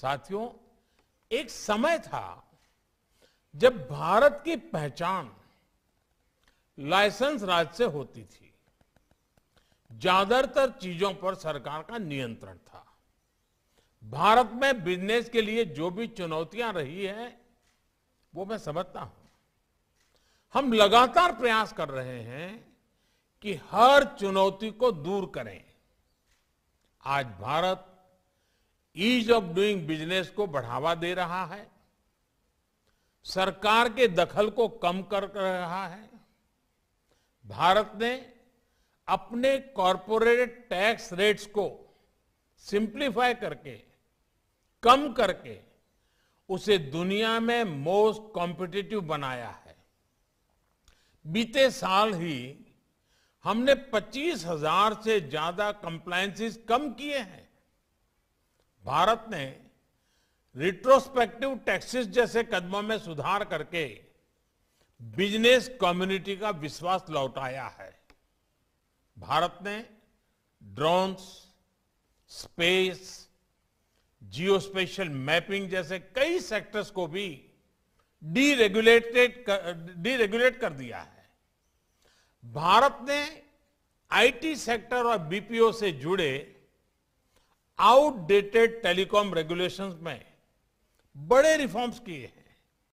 साथियों, एक समय था जब भारत की पहचान लाइसेंस राज से होती थी। ज्यादातर चीजों पर सरकार का नियंत्रण था। भारत में बिजनेस के लिए जो भी चुनौतियां रही है वो मैं समझता हूं। हम लगातार प्रयास कर रहे हैं कि हर चुनौती को दूर करें। आज Bharat ease of doing business को बढ़ावा दे रहा है, सरकार के दखल को कम कर रहा है। भारत ने अपने कॉरपोरेट टैक्स रेट्स को सिंप्लीफाई करके, कम करके उसे दुनिया में मोस्ट कॉम्पिटिटिव बनाया है। बीते साल ही हमने 25,000 से ज्यादा कंप्लायंसेस कम किए हैं। भारत ने रिट्रोस्पेक्टिव टैक्सेस जैसे कदमों में सुधार करके बिजनेस कम्युनिटी का विश्वास लौटाया है। भारत ने ड्रोन्स, स्पेस, जियोस्पेशल मैपिंग जैसे कई सेक्टर्स को भी डीरेगुलेट कर दिया है। भारत ने आईटी सेक्टर और बीपीओ से जुड़े आउटडेटेड टेलीकॉम रेगुलेशंस में बड़े रिफॉर्म्स किए हैं।